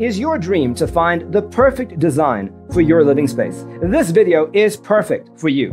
Is your dream to find the perfect design for your living space? This video is perfect for you.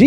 Do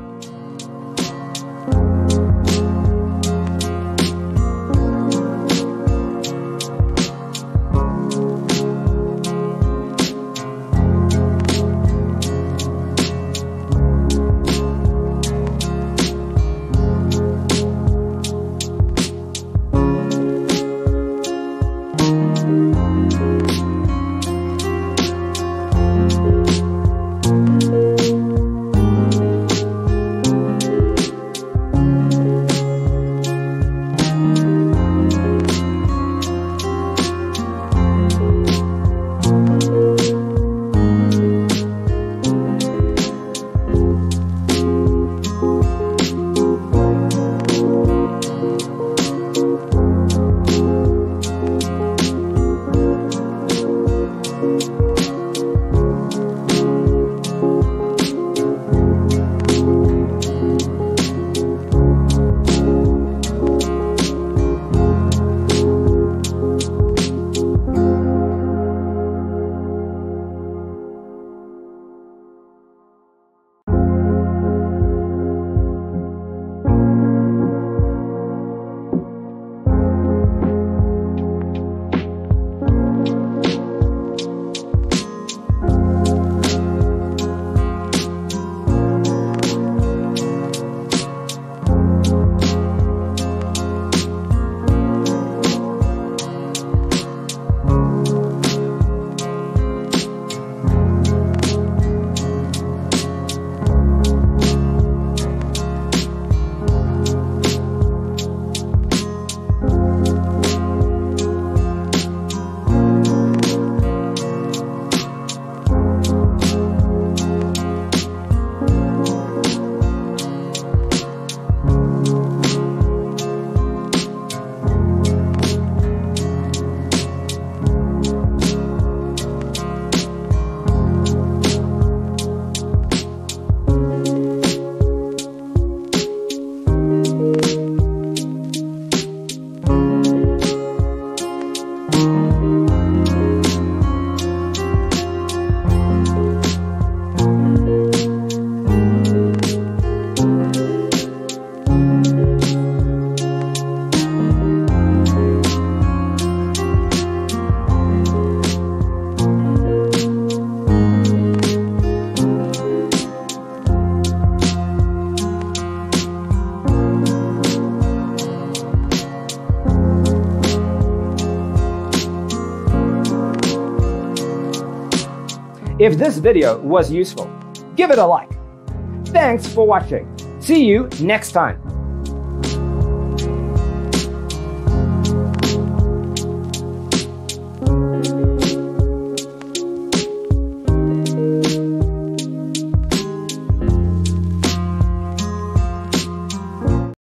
If this video was useful, give it a like. Thanks for watching. See you next time.